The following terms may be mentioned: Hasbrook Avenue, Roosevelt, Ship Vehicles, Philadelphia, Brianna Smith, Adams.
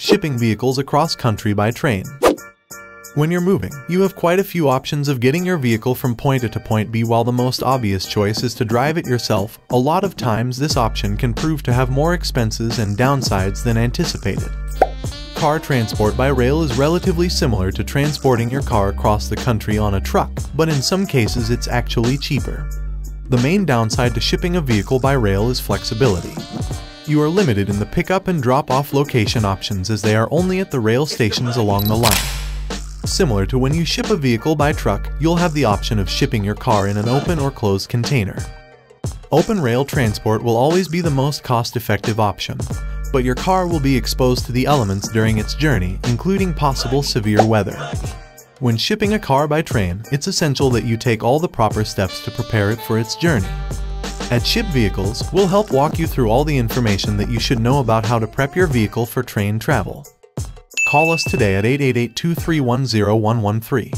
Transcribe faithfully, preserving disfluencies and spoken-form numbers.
Shipping vehicles across country by train. When you're moving, you have quite a few options of getting your vehicle from point A to point B, while the most obvious choice is to drive it yourself. A lot of times this option can prove to have more expenses and downsides than anticipated. Car transport by rail is relatively similar to transporting your car across the country on a truck, but in some cases it's actually cheaper. The main downside to shipping a vehicle by rail is flexibility. You are limited in the pickup and drop-off location options, as they are only at the rail stations along the line. Similar to when you ship a vehicle by truck, you'll have the option of shipping your car in an open or closed container. Open rail transport will always be the most cost-effective option, but your car will be exposed to the elements during its journey, including possible severe weather. When shipping a car by train, it's essential that you take all the proper steps to prepare it for its journey. At Ship Vehicles, we'll help walk you through all the information that you should know about how to prep your vehicle for train travel. Call us today at eight eight eight, two three one, zero one one three.